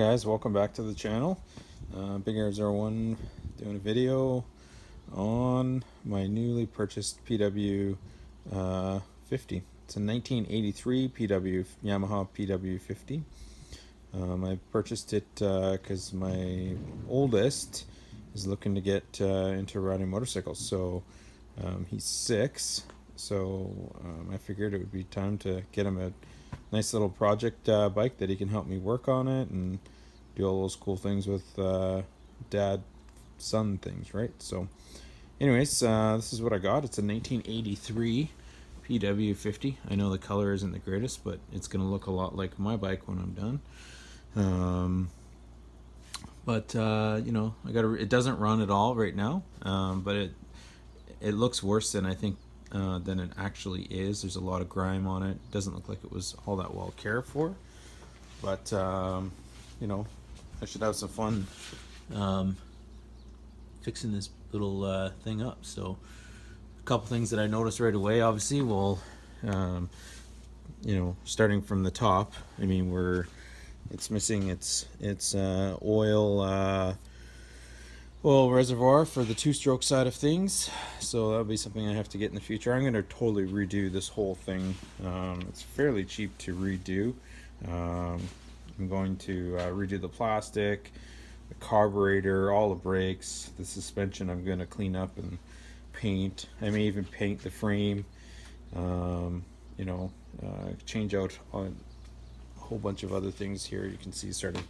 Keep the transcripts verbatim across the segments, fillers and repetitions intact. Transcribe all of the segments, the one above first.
Hey guys, welcome back to the channel. uh, Big Air zero one doing a video on my newly purchased P W fifty. uh, It's a nineteen eighty-three P W Yamaha P W fifty. um, I purchased it because uh, my oldest is looking to get uh, into riding motorcycles, so um, he's six, so um, I figured it would be time to get him a nice little project uh, bike that he can help me work on it and do all those cool things with uh, dad son things, right? So anyways, uh, this is what I got. It's a nineteen eighty-three P W fifty. I know the color isn't the greatest, but it's gonna look a lot like my bike when I'm done. Um, but uh, you know, I gotta, it doesn't run at all right now, um, but it it looks worse than I think Uh, than it actually is. There's a lot of grime on it. Doesn't look like it was all that well cared for, but um, you know, I should have some fun um, fixing this little uh, thing up. So a couple things that I noticed right away, obviously, well, um, you know, starting from the top, I mean, we're it's missing its its uh, oil uh, Well, reservoir for the two-stroke side of things, so that'll be something I have to get in the future. I'm going to totally redo this whole thing. Um, it's fairly cheap to redo. Um, I'm going to uh, redo the plastic, the carburetor, all the brakes, the suspension. I'm going to clean up and paint. I may even paint the frame. Um, you know, uh, change out on a whole bunch of other things here. You can see, sort of,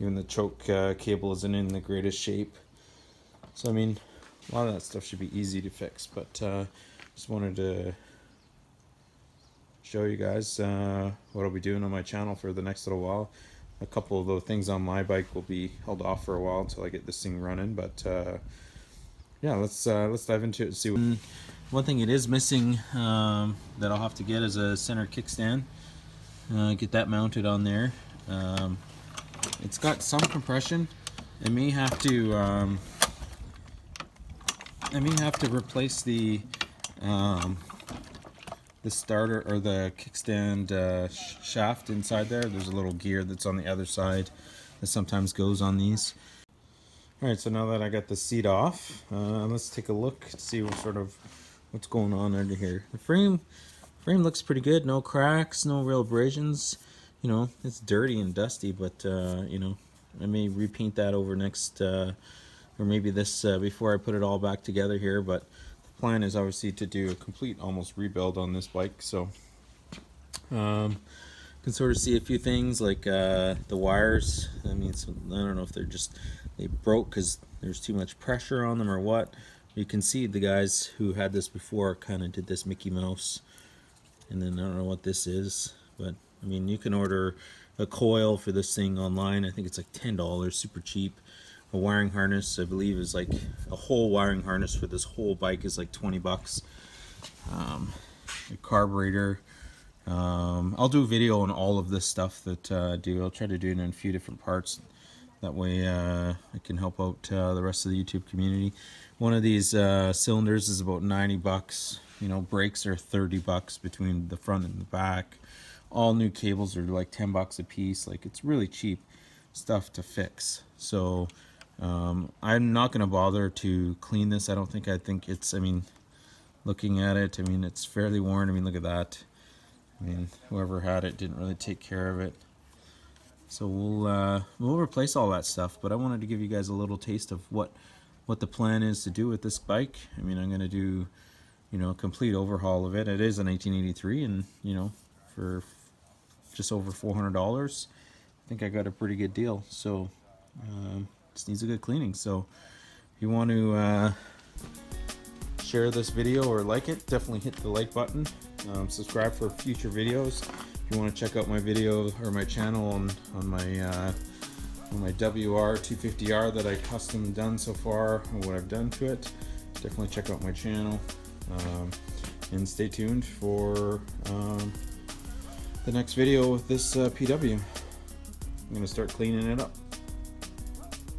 even the choke uh, cable isn't in the greatest shape. So, I mean, a lot of that stuff should be easy to fix, but uh, just wanted to show you guys uh, what I'll be doing on my channel for the next little while. A couple of those things on my bike will be held off for a while until I get this thing running, but uh, yeah, let's uh, let's dive into it and see what... One thing it is missing um, that I'll have to get is a center kickstand. Uh, get that mounted on there. Um, it's got some compression. I may have to... Um, I may have to replace the um, the starter or the kickstand uh, sh shaft inside there. There's a little gear that's on the other side that sometimes goes on these. All right, so now that I got the seat off, uh, let's take a look to see what sort of what's going on under here. The frame frame looks pretty good. No cracks, no real abrasions. You know, it's dirty and dusty, but uh, you know, I may repaint that over next. Uh, Or maybe this uh, before I put it all back together here, but the plan is obviously to do a complete almost rebuild on this bike. So um, can sort of see a few things like uh, the wires. I mean, so I don't know if they're just they broke because there's too much pressure on them or what. You can see the guys who had this before kind of did this Mickey Mouse, and then I don't know what this is, but I mean, you can order a coil for this thing online. I think it's like ten dollars, super cheap. A wiring harness, I believe, is like a whole wiring harness for this whole bike is like twenty bucks. Um, a carburetor. Um, I'll do a video on all of this stuff that uh, I do. I'll try to do it in a few different parts. That way uh, I can help out uh, the rest of the YouTube community. One of these uh, cylinders is about ninety bucks. You know, brakes are thirty bucks between the front and the back. All new cables are like ten bucks a piece. Like, it's really cheap stuff to fix. So. Um, I'm not going to bother to clean this. I don't think I think it's, I mean, looking at it, I mean, it's fairly worn. I mean, look at that. I mean, whoever had it didn't really take care of it. So we'll, uh, we'll replace all that stuff, but I wanted to give you guys a little taste of what, what the plan is to do with this bike. I mean, I'm going to do, you know, a complete overhaul of it. It is a nineteen eighty-three and, you know, for just over four hundred dollars, I think I got a pretty good deal. So, um... just needs a good cleaning. So if you want to uh, share this video or like it, definitely hit the like button. Um, subscribe for future videos. If you want to check out my video or my channel on, on my uh, on my W R two fifty R that I custom done so far and what I've done to it, definitely check out my channel. Um, and stay tuned for um, the next video with this uh, P W. I'm going to start cleaning it up.